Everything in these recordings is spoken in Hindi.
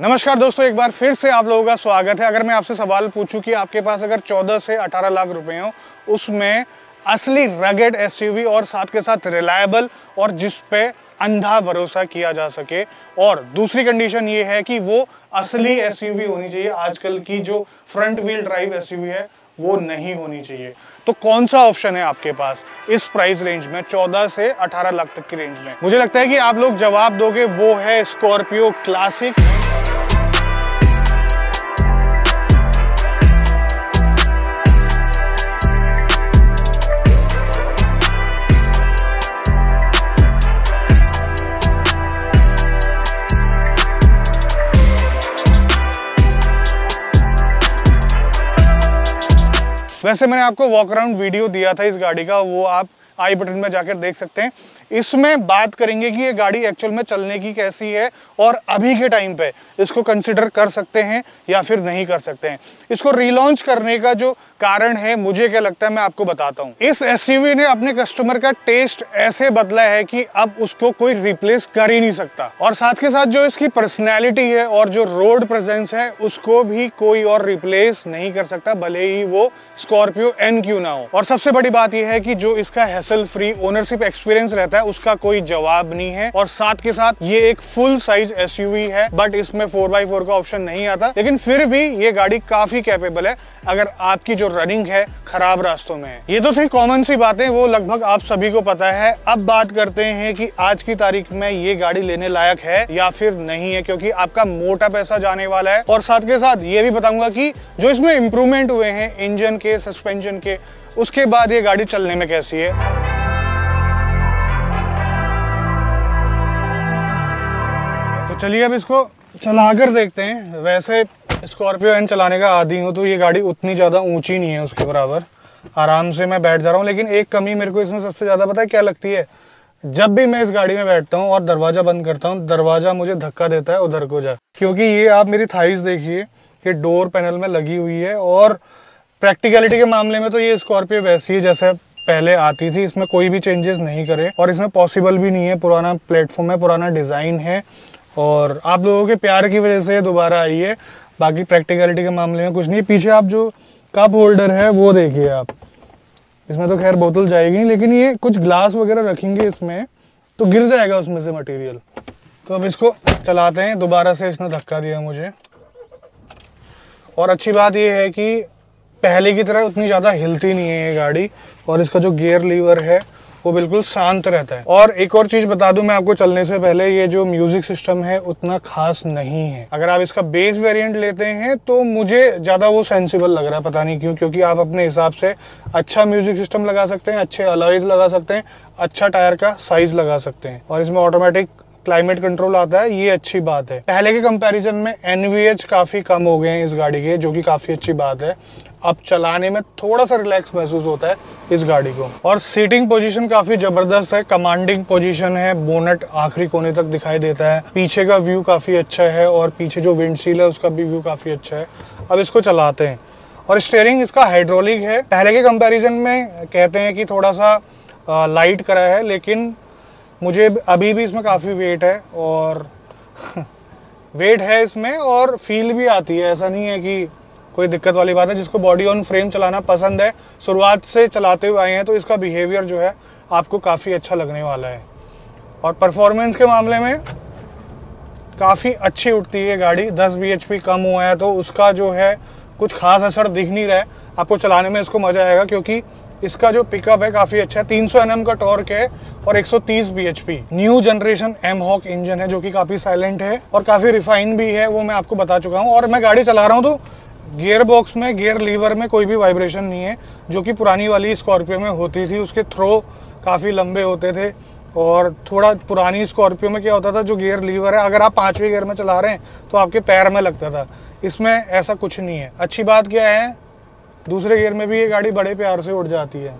नमस्कार दोस्तों, एक बार फिर से आप लोगों का स्वागत है। अगर मैं आपसे सवाल पूछूं कि आपके पास अगर 14 से 18 लाख रुपए हो, उसमें असली रगेड एसयूवी और साथ के साथ रिलायबल और जिस पे अंधा भरोसा किया जा सके, और दूसरी कंडीशन ये है कि वो असली एसयूवी होनी चाहिए, आजकल की जो फ्रंट व्हील ड्राइव एसयूवी है वो नहीं होनी चाहिए, तो कौन सा ऑप्शन है आपके पास इस प्राइस रेंज में 14 से 18 लाख तक की रेंज में? मुझे लगता है कि आप लोग जवाब दोगे, वो है स्कॉर्पियो क्लासिक। वैसे मैंने आपको वॉक अराउंड वीडियो दिया था इस गाड़ी का, वो आप आई बटन में जाकर देख सकते हैं। इसमें बात करेंगे कि ये गाड़ी एक्चुअल में चलने की कैसी है और अभी के टाइम पे इसको कंसिडर कर सकते हैं या फिर नहीं कर सकते हैं। इसको रिलॉन्च करने का जो कारण है, मुझे क्या लगता है मैं आपको बताता हूँ। इस एसयूवी ने अपने कस्टमर का टेस्ट ऐसे बदला है कि अब उसको कोई रिप्लेस कर ही नहीं सकता, और साथ के साथ जो इसकी पर्सनैलिटी है और जो रोड प्रेजेंस है उसको भी कोई और रिप्लेस नहीं कर सकता, भले ही वो स्कॉर्पियो एन क्यों ना हो। और सबसे बड़ी बात यह है कि जो इसका हैसल फ्री ओनरशिप एक्सपीरियंस रहता है उसका कोई जवाब नहीं है, और साथ के साथ ये एक फुल साइज एसयूवी है, बट इसमें 4x4 का ऑप्शन नहीं आता, लेकिन फिर भी ये गाड़ी काफी कैपेबल है अगर आपकी जो रनिंग है खराब रास्तों में है। ये तो थी कॉमन सी बातें, वो लगभग आप सभी को पता है। अब बात करते हैं कि आज की तारीख में ये गाड़ी लेने लायक है या फिर नहीं है, क्योंकि आपका मोटा पैसा जाने वाला है। और साथ के साथ ये भी बताऊंगा कि जो इसमें इंप्रूवमेंट हुए हैं इंजन के, सस्पेंशन के, उसके बाद ये गाड़ी चलने में कैसी है। चलिए अब इसको चलाकर देखते हैं। वैसे स्कॉर्पियो एन चलाने का आदी हूँ तो ये गाड़ी उतनी ज़्यादा ऊंची नहीं है, उसके बराबर आराम से मैं बैठ जा रहा हूँ। लेकिन एक कमी मेरे को इसमें सबसे ज़्यादा पता है क्या लगती है, जब भी मैं इस गाड़ी में बैठता हूँ और दरवाज़ा बंद करता हूँ, दरवाज़ा मुझे धक्का देता है उधर को जा, क्योंकि ये आप मेरी थाइस देखिए, ये डोर पैनल में लगी हुई है। और प्रैक्टिकलिटी के मामले में तो ये स्कॉर्पियो वैसी है जैसे पहले आती थी, इसमें कोई भी चेंजेस नहीं करे, और इसमें पॉसिबल भी नहीं है। पुराना प्लेटफॉर्म है, पुराना डिज़ाइन है, और आप लोगों के प्यार की वजह से दोबारा आई है, बाकी प्रैक्टिकलिटी के मामले में कुछ नहीं। पीछे आप जो कप होल्डर है वो देखिए आप, इसमें तो खैर बोतल जाएगी, लेकिन ये कुछ ग्लास वगैरह रखेंगे इसमें तो गिर जाएगा उसमें से मटेरियल। तो अब इसको चलाते हैं। दोबारा से इसने धक्का दिया मुझे, और अच्छी बात ये है कि पहले की तरह उतनी ज़्यादा हिलती नहीं है ये गाड़ी, और इसका जो गियर लीवर है वो बिल्कुल शांत रहता है। और एक और चीज़ बता दूं मैं आपको चलने से पहले, ये जो म्यूजिक सिस्टम है उतना खास नहीं है। अगर आप इसका बेस वेरिएंट लेते हैं तो मुझे ज़्यादा वो सेंसिबल लग रहा है, पता नहीं क्यों, क्योंकि आप अपने हिसाब से अच्छा म्यूजिक सिस्टम लगा सकते हैं, अच्छे अलॉयज लगा सकते हैं, अच्छा टायर का साइज लगा सकते हैं, और इसमें ऑटोमेटिक क्लाइमेट कंट्रोल आता है, ये अच्छी बात है। पहले के कंपैरिजन में एनवीएच काफ़ी कम हो गए हैं इस गाड़ी के, जो कि काफ़ी अच्छी बात है। अब चलाने में थोड़ा सा रिलैक्स महसूस होता है इस गाड़ी को, और सीटिंग पोजीशन काफ़ी ज़बरदस्त है, कमांडिंग पोजीशन है, बोनट आखिरी कोने तक दिखाई देता है, पीछे का व्यू काफ़ी अच्छा है, और पीछे जो विंडशील है उसका भी व्यू काफ़ी अच्छा है। अब इसको चलाते हैं। और स्टीयरिंग इसका हाइड्रोलिक है, पहले के कंपेरिजन में कहते हैं कि थोड़ा सा लाइट करा है, लेकिन मुझे अभी भी इसमें काफ़ी वेट है, और वेट है इसमें, और फील भी आती है, ऐसा नहीं है कि कोई दिक्कत वाली बात है। जिसको बॉडी ऑन फ्रेम चलाना पसंद है, शुरुआत से चलाते हुए आए हैं, तो इसका बिहेवियर जो है आपको काफ़ी अच्छा लगने वाला है। और परफॉर्मेंस के मामले में काफ़ी अच्छी उठती है गाड़ी, 10 bhp कम हुआ है तो उसका जो है कुछ खास असर दिख नहीं रहा है। आपको चलाने में इसको मज़ा आएगा, क्योंकि इसका जो पिकअप है काफ़ी अच्छा है, 300 Nm का टॉर्क है और 130 bhp। New generation mHawk engine है जो कि काफ़ी साइलेंट है और काफ़ी रिफाइन भी है, वो मैं आपको बता चुका हूँ। और मैं गाड़ी चला रहा हूँ तो गियर बॉक्स में, गियर लीवर में कोई भी वाइब्रेशन नहीं है, जो कि पुरानी वाली स्कॉर्पियो में होती थी। उसके थ्रो काफ़ी लंबे होते थे, और थोड़ा पुरानी स्कॉर्पियो में क्या होता था, जो गियर लीवर है अगर आप 5वें गियर में चला रहे हैं तो आपके पैर में लगता था, इसमें ऐसा कुछ नहीं है। अच्छी बात क्या है, दूसरे गियर में भी ये गाड़ी बड़े प्यार से उड़ जाती है।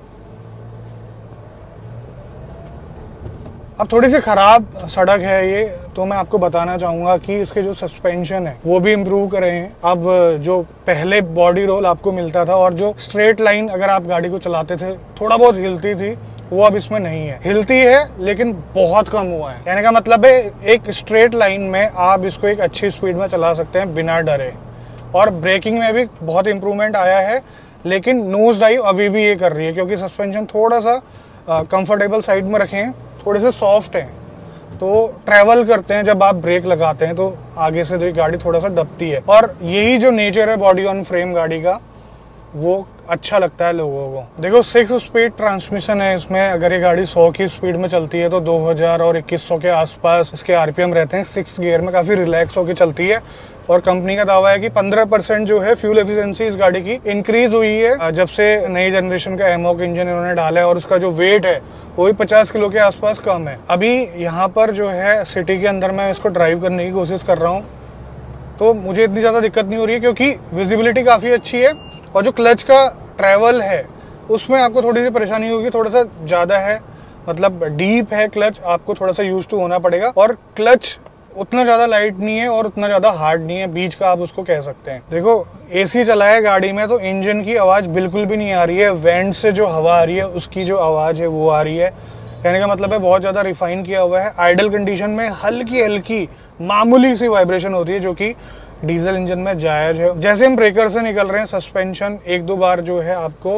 अब थोड़ी सी ख़राब सड़क है ये, तो मैं आपको बताना चाहूँगा कि इसके जो सस्पेंशन है वो भी इम्प्रूव करे हैं। अब जो पहले बॉडी रोल आपको मिलता था, और जो स्ट्रेट लाइन अगर आप गाड़ी को चलाते थे थोड़ा बहुत हिलती थी, वो अब इसमें नहीं है, हिलती है लेकिन बहुत कम हुआ है। कहने का मतलब है एक स्ट्रेट लाइन में आप इसको एक अच्छी स्पीड में चला सकते हैं बिना डरे। और ब्रेकिंग में भी बहुत इम्प्रूवमेंट आया है, लेकिन नोज डाइव अभी भी ये कर रही है क्योंकि सस्पेंशन थोड़ा सा कंफर्टेबल साइड में रखे हैं, थोड़े से सॉफ्ट हैं, तो ट्रैवल करते हैं जब आप ब्रेक लगाते हैं तो आगे से जो गाड़ी थोड़ा सा दबती है। और यही जो नेचर है बॉडी ऑन फ्रेम गाड़ी का, वो अच्छा लगता है लोगों को। देखो 6 स्पीड ट्रांसमिशन है इसमें। अगर ये गाड़ी 100 की स्पीड में चलती है तो 2000 और 2100 के आसपास इसके आरपीएम रहते हैं। 6 गियर में काफ़ी रिलैक्स होकर चलती है। और कंपनी का दावा है कि 15% जो है फ्यूल एफिशिएंसी इस गाड़ी की इंक्रीज हुई है जब से नई जनरेशन का mHawk इंजन इन्होंने डाला है। और उसका जो वेट है वो भी 50 किलो के आसपास कम है। अभी यहाँ पर जो है सिटी के अंदर मैं इसको ड्राइव करने की कोशिश कर रहा हूँ तो मुझे इतनी ज़्यादा दिक्कत नहीं हो रही है क्योंकि विजिबिलिटी काफ़ी अच्छी है। और जो क्लच का ट्रैवल है उसमें आपको थोड़ी सी परेशानी होगी, थोड़ा सा ज़्यादा है, मतलब डीप है क्लच, आपको थोड़ा सा यूज टू होना पड़ेगा। और क्लच उतना ज़्यादा लाइट नहीं है और उतना ज़्यादा हार्ड नहीं है, बीच का आप उसको कह सकते हैं। देखो एसी चला है गाड़ी में तो इंजन की आवाज़ बिल्कुल भी नहीं आ रही है, वेंट से जो हवा आ रही है उसकी जो आवाज़ है वो आ रही है। कहने का मतलब है बहुत ज़्यादा रिफाइन किया हुआ है। आइडल कंडीशन में हल्की हल्की मामूली सी वाइब्रेशन होती है जो कि डीजल इंजन में जायज़ है। जैसे हम ब्रेकर से निकल रहे हैं सस्पेंशन 1-2 बार जो है आपको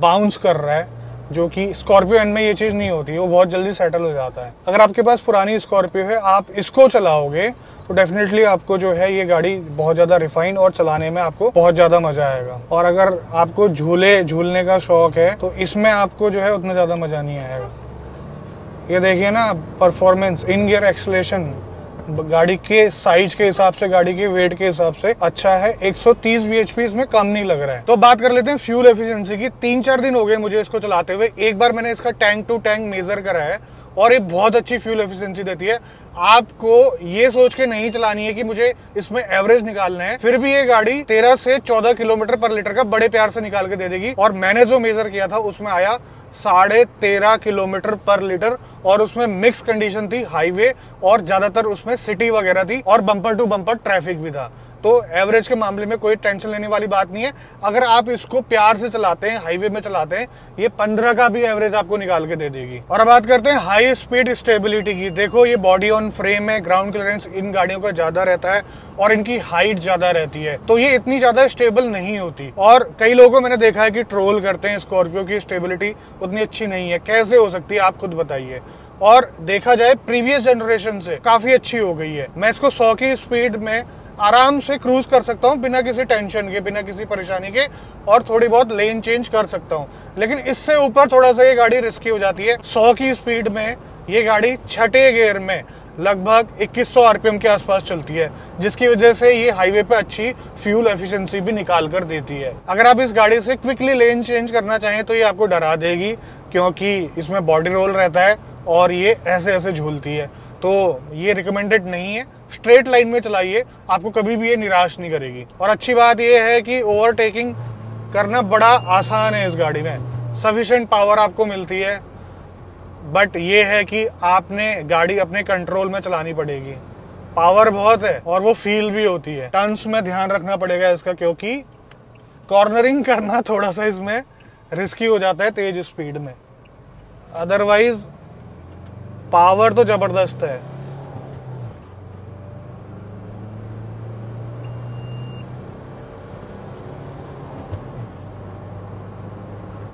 बाउंस कर रहा है, जो कि स्कॉर्पियो एन में ये चीज़ नहीं होती, वो बहुत जल्दी सेटल हो जाता है। अगर आपके पास पुरानी स्कॉर्पियो है आप इसको चलाओगे तो डेफिनेटली आपको जो है ये गाड़ी बहुत ज़्यादा रिफाइन और चलाने में आपको बहुत ज़्यादा मज़ा आएगा। और अगर आपको झूलने का शौक है तो इसमें आपको जो है उतना ज़्यादा मज़ा नहीं आएगा। ये देखिए ना परफॉर्मेंस, इन गियर एक्सेलरेशन गाड़ी के साइज के हिसाब से, गाड़ी के वेट के हिसाब से अच्छा है। 130 bhp इसमें कम नहीं लग रहा है। तो बात कर लेते हैं फ्यूल एफिशिएंसी की। 3-4 दिन हो गए मुझे इसको चलाते हुए। एक बार मैंने इसका टैंक टू टैंक मेजर करा है और ये बहुत अच्छी फ्यूल एफिशिएंसी देती है। आपको ये सोच के नहीं चलानी है कि मुझे इसमें एवरेज निकालना है, फिर भी ये गाड़ी 13 से 14 किलोमीटर पर लीटर का बड़े प्यार से निकाल के दे देगी। और मैंने जो मेजर किया था उसमें आया 13.5 किलोमीटर पर लीटर और उसमें मिक्स कंडीशन थी, हाईवे और ज्यादातर उसमें सिटी वगैरह थी और बम्पर टू बम्पर ट्रैफिक भी था। तो एवरेज के मामले में कोई टेंशन लेने वाली बात नहीं है। अगर आप इसको प्यार से चलाते हैं, हाईवे में चलाते हैं, ये 15 का भी एवरेज आपको निकाल के दे देगी। और अब बात करते हैं हाई स्पीड स्टेबिलिटी की। देखो ये बॉडी ऑन फ्रेम है, ग्राउंड क्लियरेंस इन गाड़ियों का ज़्यादा रहता है और इनकी हाइट ज़्यादा रहती है तो ये इतनी ज़्यादा स्टेबल नहीं होती। और कई लोगों को मैंने देखा है कि ट्रोल करते हैं स्कॉर्पियो की स्टेबिलिटी उतनी अच्छी नहीं है। कैसे हो सकती है, आप खुद बताइए। और देखा जाए प्रीवियस जनरेशन से काफ़ी अच्छी हो गई है। मैं इसको 100 की स्पीड में आराम से क्रूज कर सकता हूँ बिना किसी टेंशन के, बिना किसी परेशानी के, और थोड़ी बहुत लेन चेंज कर सकता हूँ। लेकिन इससे ऊपर थोड़ा सा ये गाड़ी रिस्की हो जाती है। 100 की स्पीड में ये गाड़ी 6ठे गियर में लगभग 2100 आरपीएम के आसपास चलती है, जिसकी वजह से ये हाईवे पे अच्छी फ्यूल एफिशिएंसी भी निकाल कर देती है। अगर आप इस गाड़ी से क्विकली लेन चेंज करना चाहें तो ये आपको डरा देगी क्योंकि इसमें बॉडी रोल रहता है और ये ऐसे ऐसे झूलती है। तो ये रिकमेंडेड नहीं है। स्ट्रेट लाइन में चलाइए, आपको कभी भी ये निराश नहीं करेगी। और अच्छी बात ये है कि ओवरटेकिंग करना बड़ा आसान है इस गाड़ी में, सफिशेंट पावर आपको मिलती है। बट ये है कि आपने गाड़ी अपने कंट्रोल में चलानी पड़ेगी। पावर बहुत है और वो फील भी होती है। टर्न्स में ध्यान रखना पड़ेगा इसका क्योंकि कॉर्नरिंग करना थोड़ा सा इसमें रिस्की हो जाता है तेज स्पीड में। अदरवाइज पावर तो जबरदस्त है।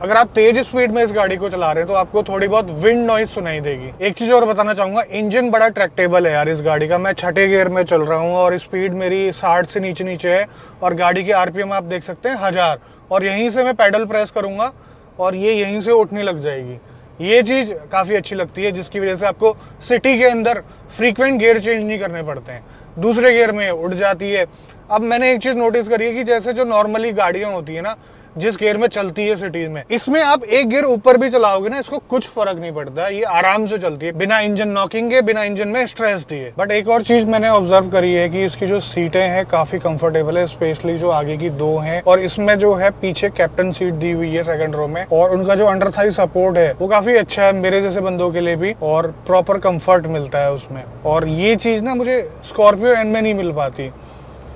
अगर आप तेज स्पीड में इस गाड़ी को चला रहे हैं तो आपको थोड़ी बहुत विंड नॉइज सुनाई देगी। एक चीज और बताना चाहूंगा, इंजन बड़ा ट्रैक्टेबल है यार इस गाड़ी का। मैं 6ठे गियर में चल रहा हूँ और स्पीड मेरी 60 से नीचे है और गाड़ी की आरपीएम आप देख सकते हैं 1000। और यहीं से मैं पैडल प्रेस करूंगा और ये यहीं से उठने लग जाएगी। ये चीज़ काफ़ी अच्छी लगती है जिसकी वजह से आपको सिटी के अंदर फ्रीक्वेंट गियर चेंज नहीं करने पड़ते हैं, दूसरे गियर में उड़ जाती है। अब मैंने एक चीज़ नोटिस करी है कि जैसे जो नॉर्मली गाड़ियाँ होती है ना जिस गियर में चलती है सिटीज में, इसमें आप एक गियर ऊपर भी चलाओगे ना इसको कुछ फर्क नहीं पड़ता, ये आराम से चलती है बिना इंजन नॉकिंग के, बिना इंजन में स्ट्रेस दिए। बट एक और चीज मैंने ऑब्जर्व करी है कि इसकी जो सीटें हैं काफी कंफर्टेबल है, स्पेशली जो आगे की 2 हैं। और इसमें जो है पीछे कैप्टन सीट दी हुई है 2nd रो में और उनका जो अंडर थाई सपोर्ट है वो काफी अच्छा है मेरे जैसे बंदों के लिए भी, और प्रॉपर कम्फर्ट मिलता है उसमें। और ये चीज ना मुझे स्कॉर्पियो एन में नहीं मिल पाती।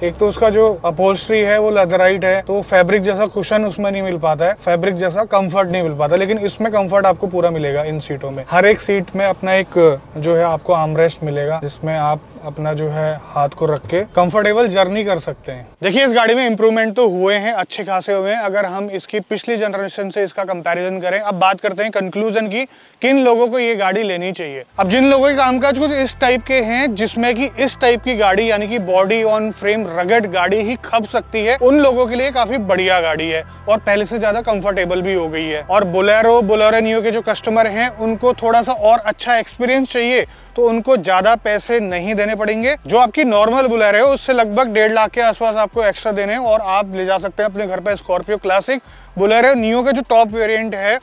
एक तो उसका जो अपहोल्स्ट्री है वो लेदराइट है, तो फैब्रिक जैसा कुशन उसमें नहीं मिल पाता है, फैब्रिक जैसा कंफर्ट नहीं मिल पाता, लेकिन इसमें कंफर्ट आपको पूरा मिलेगा। इन सीटों में हर एक सीट में अपना एक जो है आपको आर्मरेस्ट मिलेगा जिसमें आप अपना जो है हाथ को रख के कंफर्टेबल जर्नी कर सकते हैं। देखिए इस गाड़ी में इंप्रूवमेंट तो हुए हैं, अच्छे खासे हुए हैं अगर हम इसकी पिछली जनरेशन से इसका कंपैरिजन करें। अब बात करते हैं कंक्लूजन की, किन लोगों को ये गाड़ी लेनी चाहिए। अब जिन लोगों के कामकाज कुछ इस टाइप के हैं जिसमें कि इस टाइप की गाड़ी यानी कि बॉडी ऑन फ्रेम रगेड गाड़ी ही खप सकती है, उन लोगों के लिए काफी बढ़िया गाड़ी है और पहले से ज्यादा कंफर्टेबल भी हो गई है। और बोलेरो, बोलेरो नियो के जो कस्टमर हैं उनको थोड़ा सा और अच्छा एक्सपीरियंस चाहिए तो उनको ज्यादा पैसे नहीं देने पड़ेंगे। जो आपकी नॉर्मल बुलेरो है उससे लगभग 1.5 लाख के आसपास आपको एक्स्ट्रा देने हैं और आप ले जा सकते हैं अपने घर पर स्कॉर्पियो क्लासिक। बोलेरो नियो का जो टॉप वेरिएंट है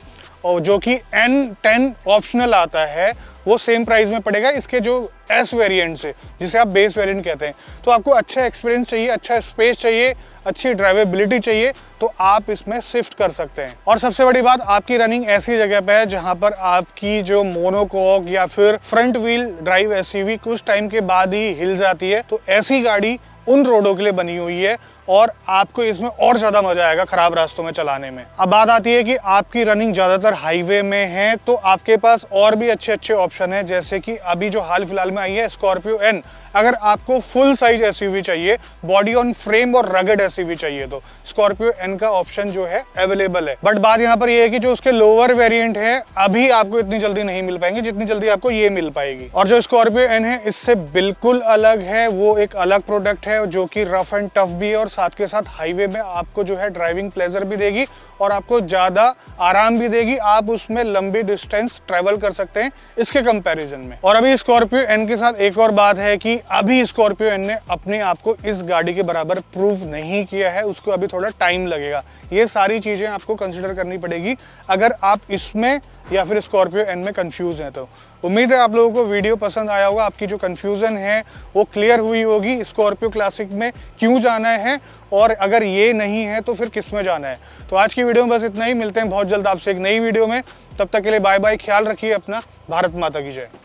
और जो कि N10 ऑप्शनल आता है वो सेम प्राइस में पड़ेगा इसके जो S वेरिएंट से, जिसे आप बेस वेरिएंट कहते हैं। तो आपको अच्छा एक्सपीरियंस चाहिए, अच्छा स्पेस चाहिए, अच्छी ड्राइवेबिलिटी चाहिए तो आप इसमें शिफ्ट कर सकते हैं। और सबसे बड़ी बात, आपकी रनिंग ऐसी जगह पे है जहाँ पर आपकी जो मोनोकॉक या फिर फ्रंट व्हील ड्राइव SUV कुछ टाइम के बाद ही हिल जाती है, तो ऐसी गाड़ी उन रोडों के लिए बनी हुई है और आपको इसमें और ज़्यादा मज़ा आएगा ख़राब रास्तों में चलाने में। अब बात आती है कि आपकी रनिंग ज़्यादातर हाईवे में है तो आपके पास और भी अच्छे अच्छे ऑप्शन हैं, जैसे कि अभी जो हाल फिलहाल में आई है स्कॉर्पियो N। अगर आपको फुल साइज SUV चाहिए, बॉडी ऑन फ्रेम और रगड SUV चाहिए तो स्कॉर्पियो N का ऑप्शन जो है अवेलेबल है। बट बात यहाँ पर यह है कि जो उसके लोअर वेरिएंट है अभी आपको इतनी जल्दी नहीं मिल पाएंगे जितनी जल्दी आपको ये मिल पाएगी। और जो स्कॉर्पियो N है इससे बिल्कुल अलग है, वो एक अलग प्रोडक्ट है जो कि रफ एंड टफ भी है और साथ के साथ हाईवे में आपको जो है ड्राइविंग प्लेजर भी देगी और आपको ज़्यादा आराम भी देगी। आप उसमें लंबी डिस्टेंस ट्रैवल कर सकते हैं इसके कंपैरिजन में। और अभी स्कॉर्पियो N के साथ एक और बात है कि अभी स्कॉर्पियो N ने अपने आप को इस गाड़ी के बराबर प्रूव नहीं किया है, उसको अभी थोड़ा टाइम लगेगा। ये सारी चीज़ें आपको कंसिडर करनी पड़ेगी अगर आप इसमें या फिर स्कॉर्पियो N में कंफ्यूज हैं तो। उम्मीद है आप लोगों को वीडियो पसंद आया होगा, आपकी जो कंफ्यूजन है वो क्लियर हुई होगी स्कॉर्पियो क्लासिक में क्यों जाना है और अगर ये नहीं है तो फिर किस में जाना है। तो आज की वीडियो में बस इतना ही, मिलते हैं बहुत जल्द आपसे एक नई वीडियो में। तब तक के लिए बाय बाय, ख्याल रखिए अपना, भारत माता की जय।